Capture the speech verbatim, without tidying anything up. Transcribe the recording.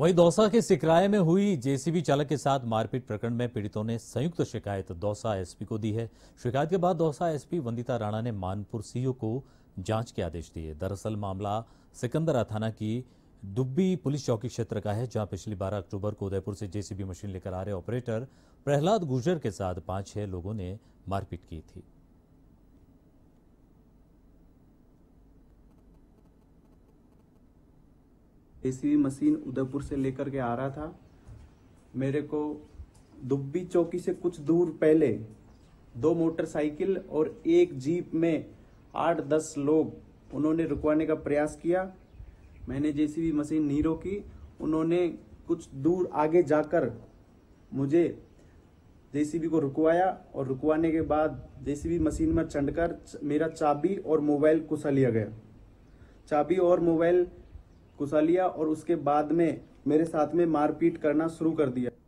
वहीं दौसा के सिकराये में हुई जेसीबी चालक के साथ मारपीट प्रकरण में पीड़ितों ने संयुक्त शिकायत दौसा एसपी को दी है। शिकायत के बाद दौसा एसपी वंदिता राणा ने मानपुर सीओ को जांच के आदेश दिए। दरअसल मामला सिकंदरा थाना की दुब्बी पुलिस चौकी क्षेत्र का है, जहां पिछली बारह अक्टूबर को उदयपुर से जेसीबी मशीन लेकर आ रहे ऑपरेटर प्रहलाद गुर्जर के साथ पाँच छह लोगों ने मारपीट की थी। जेसीबी मशीन उदयपुर से लेकर के आ रहा था। मेरे को दुब्बी चौकी से कुछ दूर पहले दो मोटरसाइकिल और एक जीप में आठ दस लोग उन्होंने रुकवाने का प्रयास किया। मैंने जेसीबी मशीन नहीं रोकी। उन्होंने कुछ दूर आगे जाकर मुझे जेसीबी को रुकवाया और रुकवाने के बाद जेसीबी मशीन में चढ़कर मेरा चाबी और मोबाइल कुसा लिया गया। चाबी और मोबाइल कुसा लिया और उसके बाद में मेरे साथ में मारपीट करना शुरू कर दिया।